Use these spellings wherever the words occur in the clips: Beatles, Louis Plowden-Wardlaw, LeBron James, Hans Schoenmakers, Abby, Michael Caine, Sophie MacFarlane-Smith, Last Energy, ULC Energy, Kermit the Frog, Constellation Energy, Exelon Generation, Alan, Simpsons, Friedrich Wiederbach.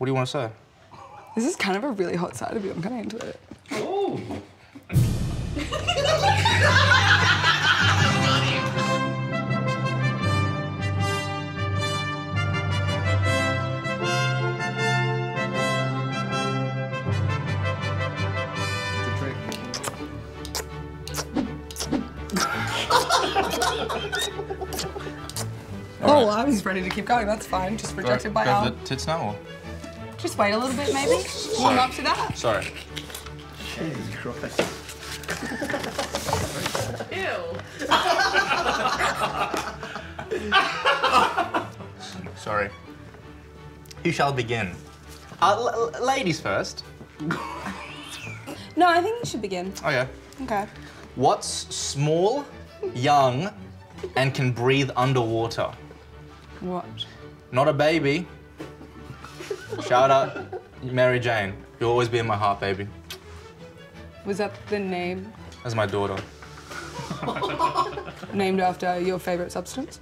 What do you want to say? This is kind of a really hot side of you. I'm kind of into it. Oh. Oh, well, I was ready to keep going. That's fine. Just rejected by Alan. Grab the tits now, or? Just wait a little bit, maybe. Warm up to that. Sorry. Jesus Christ. Ew. Sorry. Who shall begin? Ladies first. No, I think you should begin. Oh, yeah. Okay. What's small, young, and can breathe underwater? What? Not a baby. Shout out Mary Jane. You'll always be in my heart, baby. Was that the name? That's my daughter. Named after your favourite substance?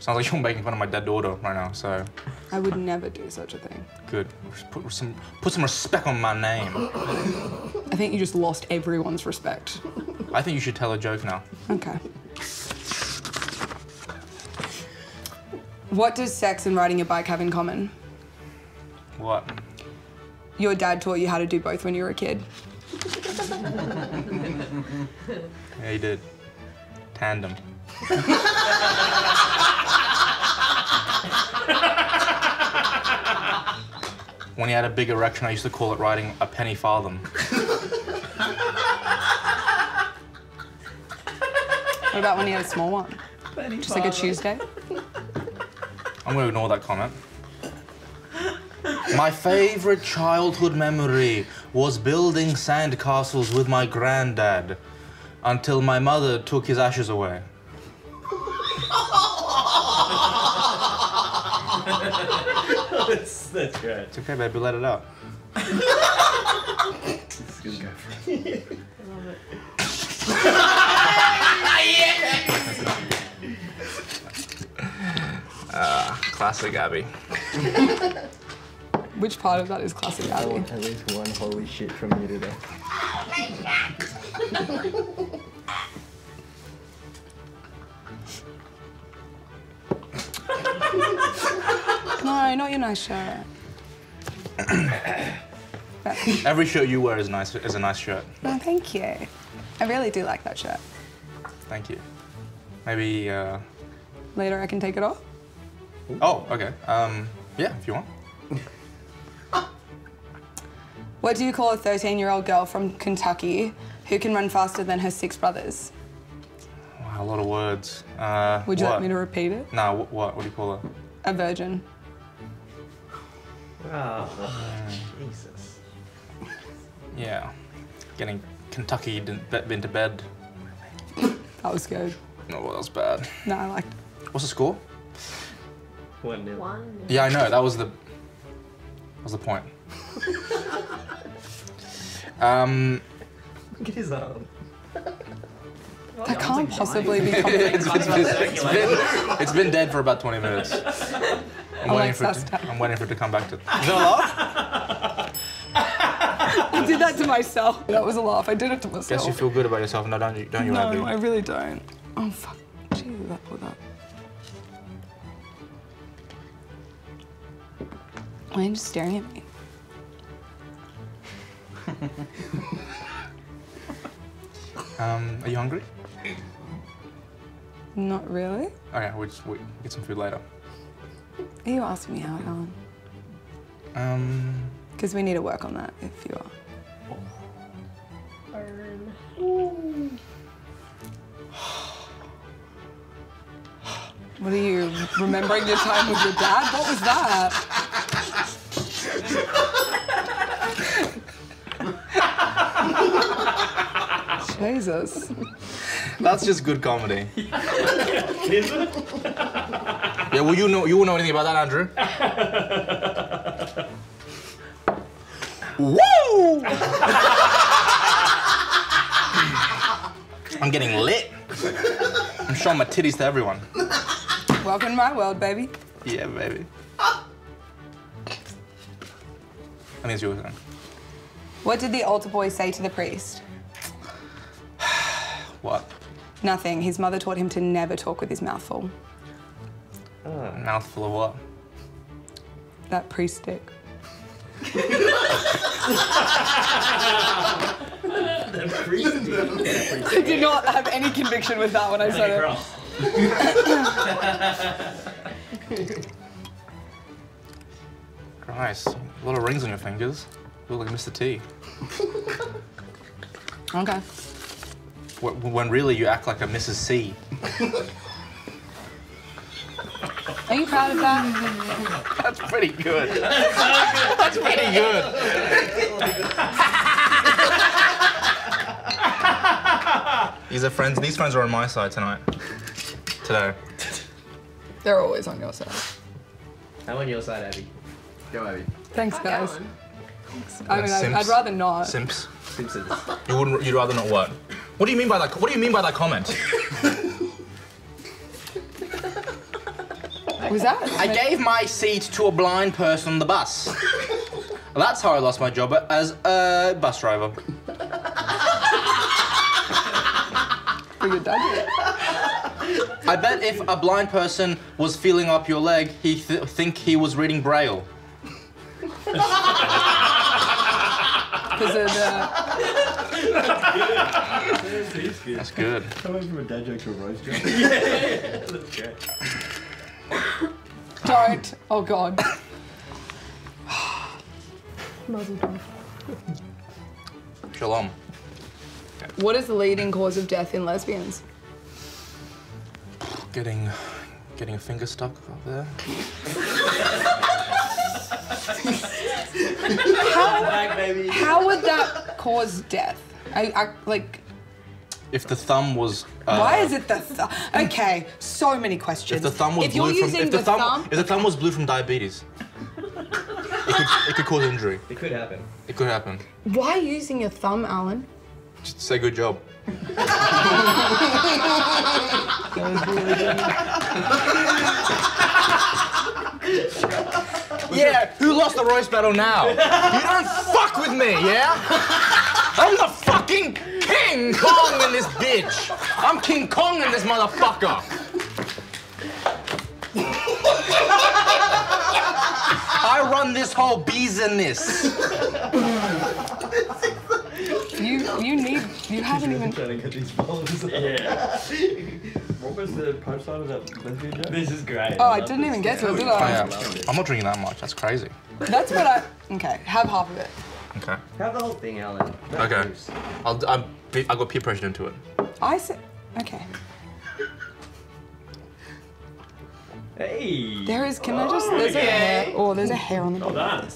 Sounds like you're making fun of my dead daughter right now, so... I would never do such a thing. Good. Put some respect on my name. I think you just lost everyone's respect. I think you should tell a joke now. Okay. What does sex and riding a bike have in common? What? Your dad taught you how to do both when you were a kid. Yeah, he did. Tandem. When he had a big erection, I used to call it riding a penny farthing. What about when he had a small one? Penny Just farthing. Like a Tuesday? I'm gonna ignore that comment. My favorite childhood memory was building sandcastles with my granddad until my mother took his ashes away. That's good. It's okay, baby, let it out. It's good guy for it. I love it. Yes! Classic Abby. Which part of that is classic Abby? At least one holy shit from you today. No, not your nice shirt. Every shirt you wear is a nice shirt. Oh, thank you. I really do like that shirt. Thank you. Maybe, later I can take it off? Oh, okay. Yeah, if you want. What do you call a 13-year-old girl from Kentucky who can run faster than her 6 brothers? Wow, a lot of words. Would you like me to repeat it? No, what? What do you call her? A virgin. Oh, Jesus. Yeah. Getting Kentucky'd into bed. That was good. No, that was bad. No, I liked it. What's the score? 1-0. 1-0. Yeah, I know. That was the point. Look at his arm. That can't possibly be something. It's been dead for about 20 minutes. I'm waiting for it to come back to... Is that a laugh? I did that to myself. That was a laugh. I did it to myself. Guess you feel good about yourself. No, don't you, Abby? No, I really don't. Oh, fuck. Jeez, that pulled up. Why are you just staring at me? Are you hungry? Not really. Okay, we'll get some food later. Are you asking me how, Alan? Because we need to work on that, if you are. Burn. What are you, remembering your time with your dad? What was that? Jesus. That's just good comedy. Is it? Yeah, well, you know anything about that, Andrew? Woo! I'm getting lit. I'm showing my titties to everyone. Welcome to my world, baby. Yeah, baby. and he's yours then. What did the altar boy say to the priest? What? Nothing. His mother taught him to never talk with his mouth full. Mouthful of what? That priest stick. I did not have any conviction with that when I said it. Christ, a lot of rings on your fingers. You look like Mr. T. Okay. When really you act like a Mrs. C. Are you proud of that? That's pretty good. That's pretty good. These are friends. These friends are on my side tonight. Today. They're always on your side. I'm on your side, Abby. Go, Abby. Thanks, guys. I mean, I'd rather not. Simps. Simpsons. You wouldn't. You'd rather not what? What do you mean by that? What do you mean by that comment? Was that? I gave my seat to a blind person on the bus. That's how I lost my job as a bus driver. I bet if a blind person was feeling up your leg, he'd think he was reading Braille. That's good. That's good. That went from a dad joke to a roast joke. Yeah, that's good. Don't. Oh, God. Mazel tov. Shalom. What is the leading cause of death in lesbians? Getting a finger stuck up there. How would that cause death? I like... If the thumb was... Why is it the thumb? Okay, so many questions. If the thumb was blue from diabetes, it could cause injury. It could happen. It could happen. Why using your thumb, Alan? Just say good job. Yeah, who lost the roast battle now? You don't fuck with me, yeah? I'm the fucking King Kong in this bitch. I'm King Kong in this motherfucker. I run this whole business. You haven't even trying to get these followers. Yeah. What was the punchline of that lesbian joke? This is great. Oh, I didn't even get to it, did I? I'm not drinking that much. That's crazy. That's what I. Okay, have half of it. Okay. Have the whole thing, Alan. That okay. I got peer pressure into it. I said. Okay. Hey. There is. Can I just? There's a hair. Oh, there's a hair on the bottom. Hold on.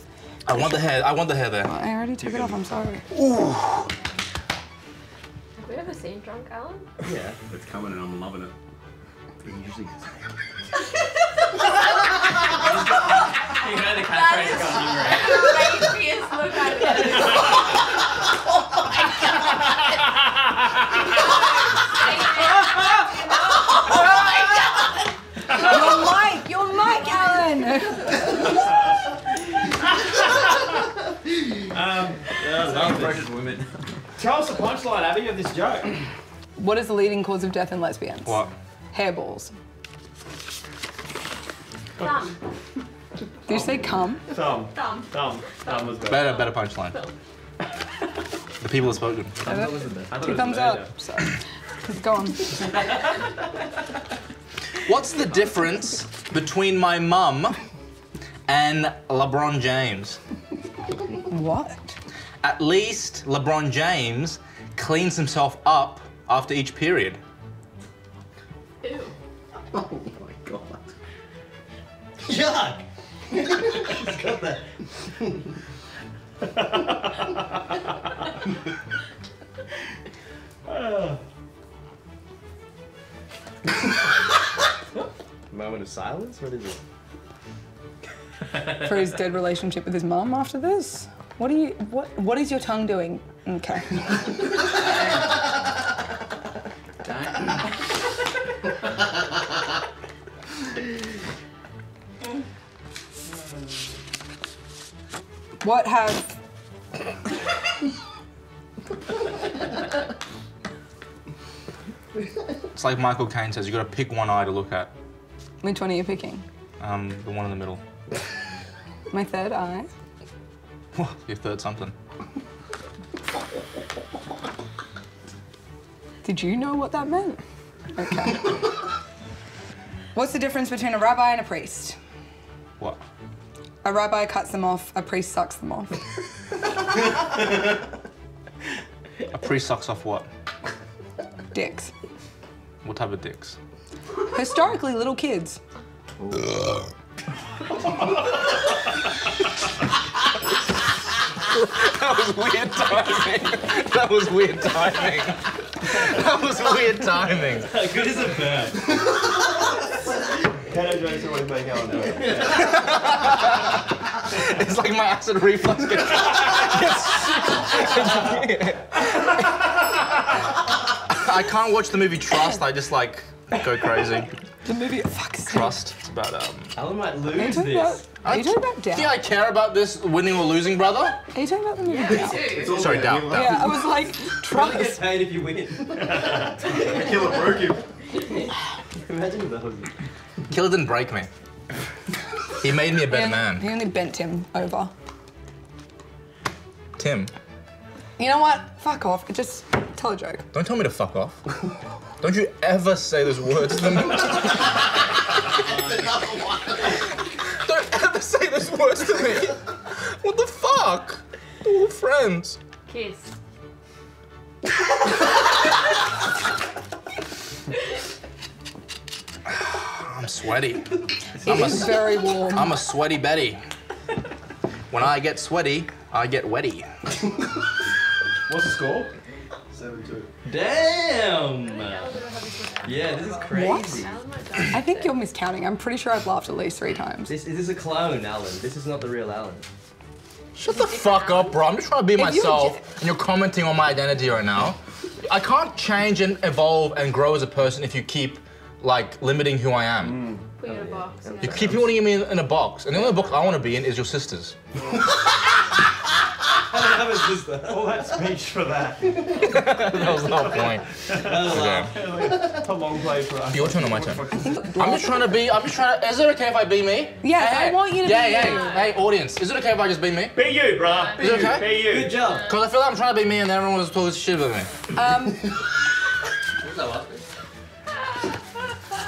I want the hair. I want the hair there. Oh, I already took it off. I'm sorry. Ooh. Have we ever seen drunk Alan? Yeah. It's coming and I'm loving it. It usually gets You know the catchphrase comes in, right? Look at it. Oh my God. Oh my God. Your mic, Alan. That was women. Tell us the punchline, Abby, of this joke. What is the leading cause of death in lesbians? What? Hairballs. Thumb. Did you say cum? Thumb. Thumb. Thumb. Thumb was better. Better punchline. The people have spoken. Thumbs up. Two thumbs up. So, go on. What's the difference between my mum and LeBron James? What? At least LeBron James cleans himself up after each period. Ew. Oh my God. Yuck! He's got that. Moment of silence? What is it? For his dead relationship with his mum after this? What are you... What is your tongue doing? Okay. What have... It's like Michael Caine says, you've got to pick one eye to look at. Which one are you picking? The one in the middle. My third eye? Your third something. Did you know what that meant? Okay. What's the difference between a rabbi and a priest? What? A rabbi cuts them off, a priest sucks them off. A priest sucks off what? Dicks. What type of dicks? Historically, little kids. That was weird timing. That was weird timing. That was weird timing. How good is it bad? Can I join someone playing Alan? It's like my acid reflux gets... I can't watch the movie Trust, I just like go crazy. The movie Trust. It's about Alan might lose this. Are you talking about Doubt? Yeah, I care about this winning or losing, brother. Are you talking about the movie Doubt? It's Sorry, Doubt. Yeah, I was like, Trust. You get paid if you win. Killer broke him. Imagine if that was it. Killer didn't break me. He made me a better man. He only bent him over. Tim. You know what? Fuck off. Just tell a joke. Don't tell me to fuck off. Don't you ever say those words to me. Don't ever say those words to me. What the fuck? We're all friends. Kiss. I'm sweaty. Very warm. I'm a sweaty Betty. When I get sweaty, I get wetty. What's the score? 7-2. Damn! Yeah, this is crazy. What? I think you're miscounting. I'm pretty sure I've laughed at least 3 times. This is a clone, Alan. This is not the real Alan. Shut the fuck up, bro. I'm just trying to be myself, and you're commenting on my identity right now. I can't change and evolve and grow as a person if you keep, like, limiting who I am. Put you in a box. You keep putting me in a box, and the only box I want to be in is your sister's. I don't have a sister. All that speech for that. That was the whole point. That's a long play for us. Your turn or my turn? I'm just trying to be, is it okay if I be me? Yeah, hey, I want you to be me. Hey, audience, is it okay if I just be me? Be you, bruh. Is it okay? Be you. Good job. Because I feel like I'm trying to be me and everyone was talking shit about me.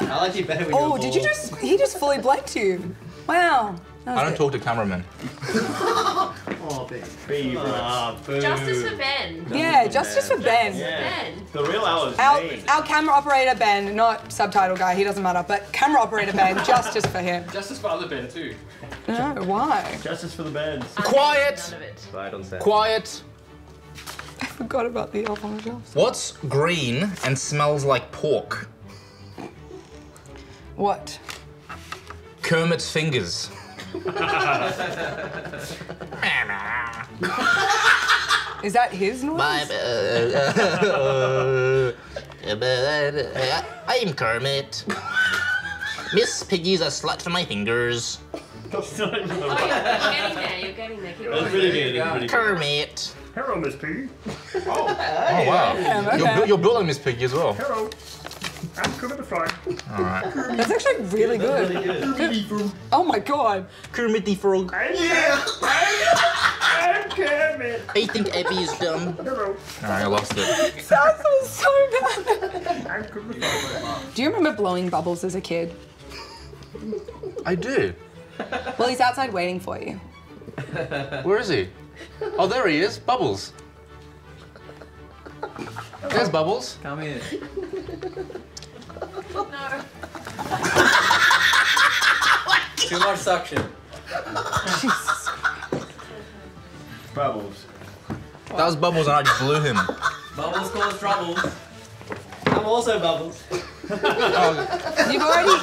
I like you better when you're bald. Did you just, he just fully blanked you. Wow. I don't talk to cameramen. Justice for Ben. Yeah, justice for Ben. Ben. The real Alan. Our camera operator Ben, not subtitle guy, he doesn't matter, but camera operator Ben, justice for him. Justice for other Ben too. No, why? Justice for the Bens. Quiet! Quiet! I forgot about the elf on the shelf. What's green and smells like pork? What? Kermit's fingers. Is that his noise? I'm Kermit. Miss Piggy's a slut for my fingers. You're getting there. That's pretty good. Kermit. Hello, Miss Piggy. Oh wow. Okay. You're building Miss Piggy as well. Hello. I'm Kermit the Frog. All right. That's actually really good. Really good. Oh my god. Kermit the Frog. Yeah. I'm Kermit. I think Abby is dumb. Hello. All right, I lost it. That was so bad. I'm Kermit the Frog. Do you remember blowing bubbles as a kid? I do. Well, he's outside waiting for you. Where is he? Oh, there he is. Bubbles. There's Bubbles. Come here. No. Too much suction. Jesus. Bubbles. That was Bubbles and I just blew him. Bubbles cause troubles. I'm also Bubbles. You've already...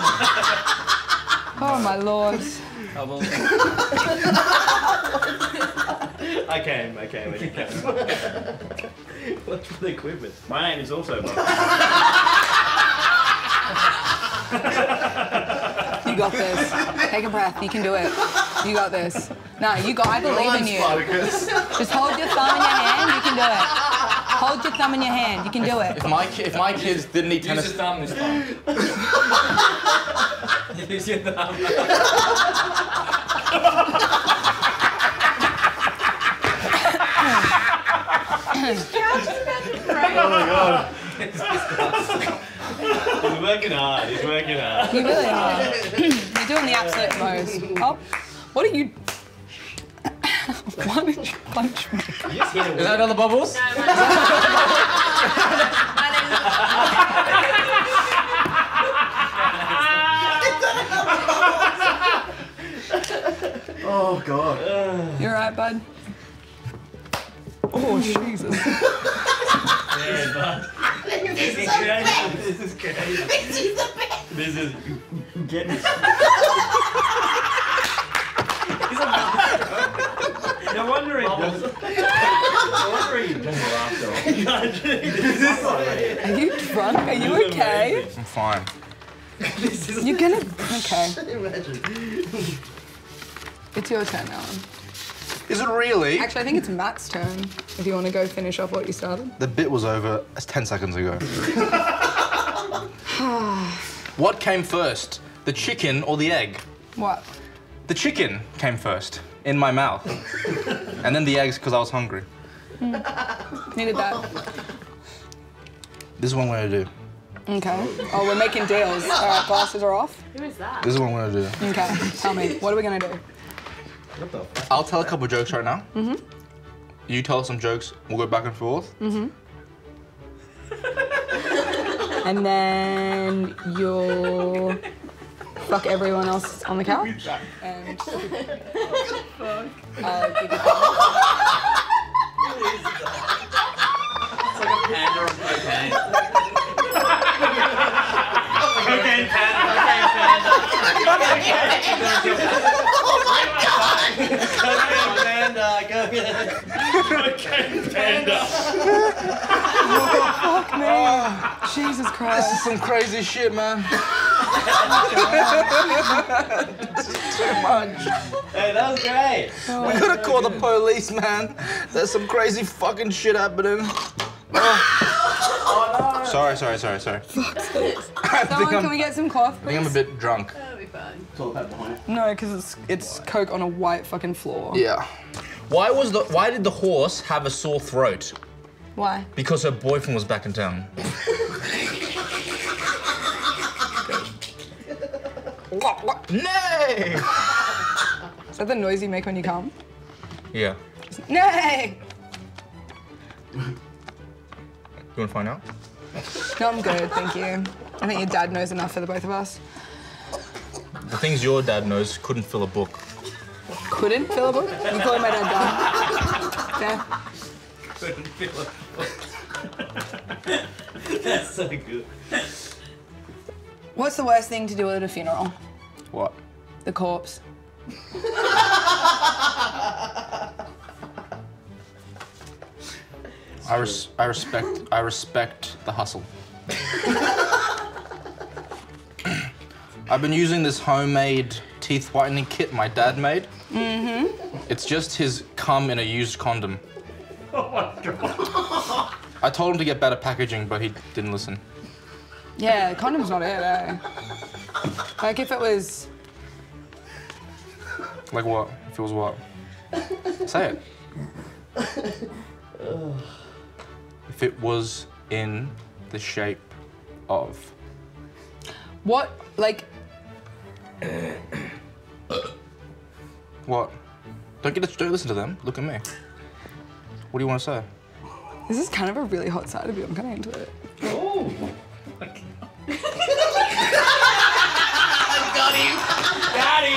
Oh my lord. Bubbles. I came. What's with the equipment? My name is also Bubbles. You You got this. Take a breath. You can do it. You got this. No, you got. I believe in you. Spartacus. Just hold your thumb in your hand. You can do it. Hold your thumb in your hand. You can do it. If my kids didn't eat tennis. Use your thumb this time. Use your thumb. Oh my God. It's disgusting. He's working hard, he's working hard. You really are. You're doing the absolute most. Oh, what are you... Why did you punch me? Is that other bubbles? No, Oh, God. You all right, bud? Oh, Jesus. Yeah, bud. This is crazy. This is getting. No wonder he doesn't. No wonder he doesn't laugh so much. Are you drunk? Are you okay? I'm fine. You're gonna. Okay. It's your turn, Alan. Is it really? Actually, I think it's Matt's turn. If you want to go finish off what you started. The bit was over 10 seconds ago. What came first? The chicken or the egg? What? The chicken came first, in my mouth. And then the eggs, because I was hungry. Mm. Needed that. This is one way to do. Okay. Oh, we're making deals. All right, glasses are off. Who is that? This is one way to do. Okay, tell me, what are we going to do? What the fuck? I'll tell a couple jokes right now. Mm-hmm. You tell some jokes, we'll go back and forth. Mm-hmm. And then you'll fuck everyone else on the couch. And give it It's like a panda on cocaine. Cocaine panda, cocaine panda. Oh my God! Cocaine panda, cocaine panda. Fuck me. Jesus Christ. This is some crazy shit, man. This is too much. Hey, that was great. Oh, we gotta call the police, man. There's some crazy fucking shit happening. Oh no. Sorry. Fuck's sake. Someone, can we get some cloth, please? I think I'm a bit drunk. That'll be fine. It's all about behind it. No, because it's Coke on a white fucking floor. Yeah. Why did the horse have a sore throat? Why? Because her boyfriend was back in town. Nay! Is that the noise you make when you come? Yeah. Nay! You want to find out? No, I'm good, thank you. I think your dad knows enough for the both of us. The things your dad knows couldn't fill a book. Couldn't fill a book? You call my dad dad. Yeah. Couldn't fill a book. That's so good. What's the worst thing to do at a funeral? What? The corpse. I respect the hustle. I've been using this homemade teeth whitening kit my dad made. Mm-hmm. It's just his cum in a used condom. Oh my God. I told him to get better packaging, but he didn't listen. Yeah, the condom's not it, eh? Like, if it was... Like what? If it was what? Say it. If it was in the shape of... What? Like... What? Don't listen to them. Look at me. What do you want to say? This is kind of a really hot side of you. I'm kind of into it. Oh! Okay. Got him!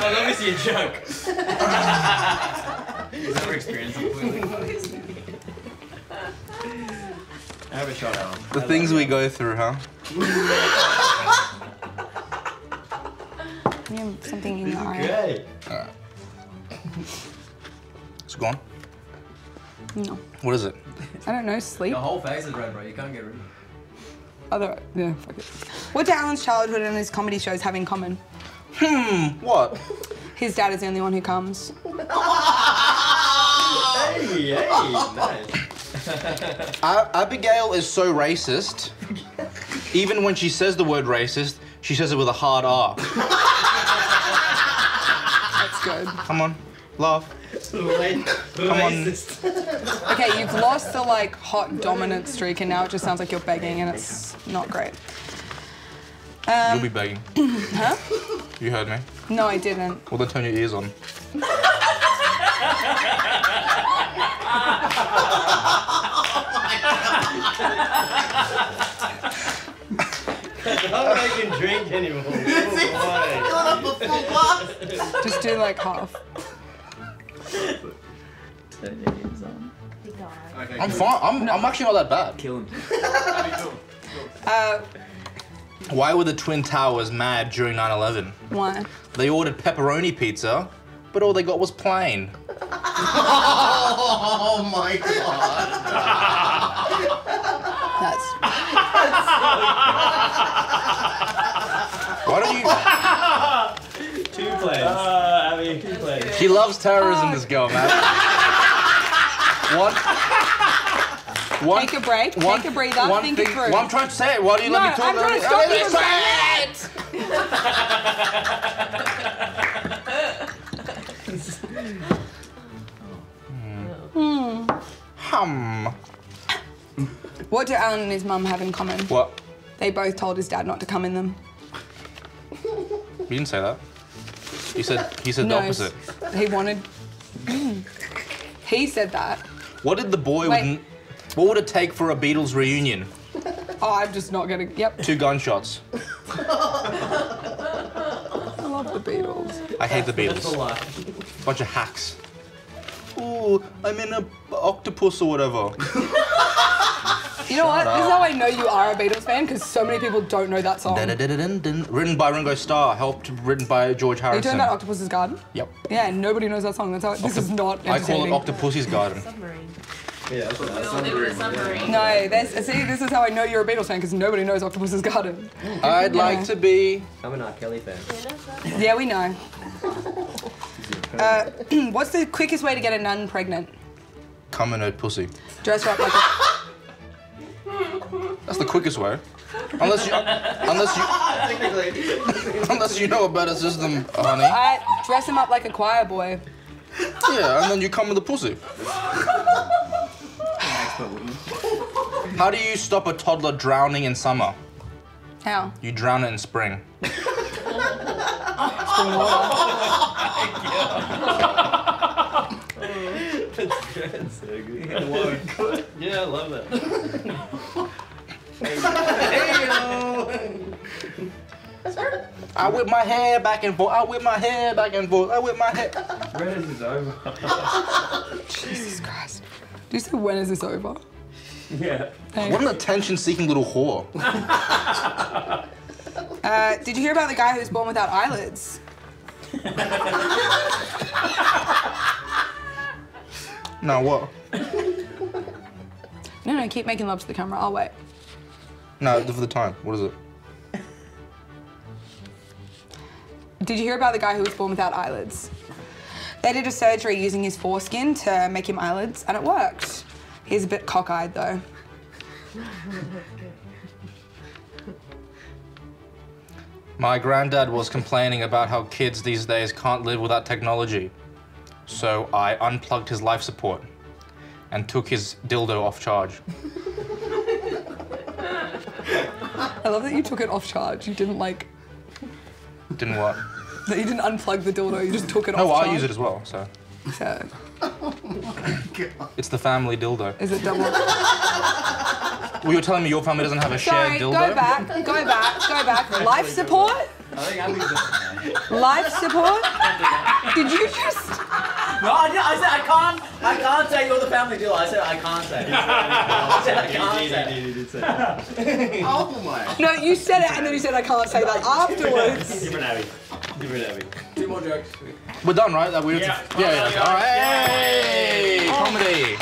Oh, let me see a joke. Is that your experience? I have a shot at him. The things we go through, huh? You have something in your eye. Great. Alright. It's gone? No. What is it? I don't know, sleep? The whole face is red, bro. You can't get rid of it. Other, yeah, fuck it. What do Alan's childhood and his comedy shows have in common? What? His dad is the only one who comes. Hey, hey, nice. Abigail is so racist. Even when she says the word racist, she says it with a hard R. That's good. Come on, laugh. Come on. Okay, you've lost the like hot dominant streak, and now it just sounds like you're begging, and it's not great. You'll be begging. Huh? You heard me. No, I didn't. Well, then turn your ears on. I don't think I can drink anymore. Oh, boy. Just do like half. Turn your ears on. Okay, I'm fine. I'm actually not that bad. Kill him. Why were the Twin Towers mad during 9/11? Why? They ordered pepperoni pizza, but all they got was plain. Oh my god. That's so why don't you? Two plays. Abby, two plays. She loves terrorism, this girl, man. What? Take a break. Take a breather. Think it through. Well, I'm trying to say it. Why do you let me talk? I'm trying to stop you saying it. What do Alan and his mum have in common? What? They both told his dad not to come in them. You didn't say that. He said the opposite. He wanted. He said that. What did the boy? Wait. What would it take for a Beatles reunion? Oh, I'm just not gonna. Yep. 2 gunshots. I love the Beatles. I hate the Beatles. That's a lie. Bunch of hacks. Ooh, I'm in a octopus or whatever. You know what? This is how I know you are a Beatles fan, because so many people don't know that song. Written by Ringo Starr, written by George Harrison. Are you talking about Octopus's Garden? Yep. Yeah, nobody knows that song. That's how it, this is not entertaining. I call it Octopus's Garden. Submarine. Yeah, that's what submarine. No, see, this is how I know you're a Beatles fan, because nobody knows Octopus's Garden. I'd like to be... I'm an R. Kelly fan. Yeah, we know. What's the quickest way to get a nun pregnant? Come in her pussy. Dress her up like a... That's the quickest way, unless you know a better system, honey. I dress him up like a choir boy. Yeah, and then you come with a pussy. How do you stop a toddler drowning in summer? How? You drown it in spring. Spring water. That's so good. Yeah, I love that. I whip my hair back and forth. I whip my hair back and forth. I whip my hair. When is this over? Jesus Christ. Do you say when is this over? Yeah. Thanks. What an attention-seeking little whore. Did you hear about the guy who was born without eyelids? No, what? No, keep making love to the camera. I'll wait. No, for the time. What is it? Did you hear about the guy who was born without eyelids? They did a surgery using his foreskin to make him eyelids, and it worked. He's a bit cockeyed, though. My granddad was complaining about how kids these days can't live without technology. So I unplugged his life support and took his dildo off charge. I love that you took it off charge. You didn't like... Didn't what? That you didn't unplug the dildo, you just took it off charge. No, I use it as well, so... So... Oh my god. It's the family dildo. Is it double? Well, you're telling me your family doesn't have a shared dildo? Sorry, go back. Life support? I think Abby's just... Life support? Did you just... No, I said I can't say you're the family deal. I said I can't say. I can't say. Oh my. No, you said it and then you said I can't say that afterwards. Give it Abby. Give it Abby. 2 more jokes. We're done, right? That weird. Yeah. Yeah. All right. Comedy.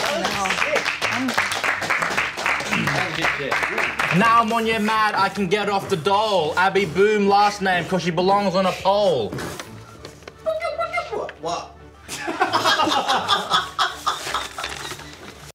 Oh, no. Now I'm on your mad, I can get off the dole. Abby Boom last name, because she belongs on a pole. What?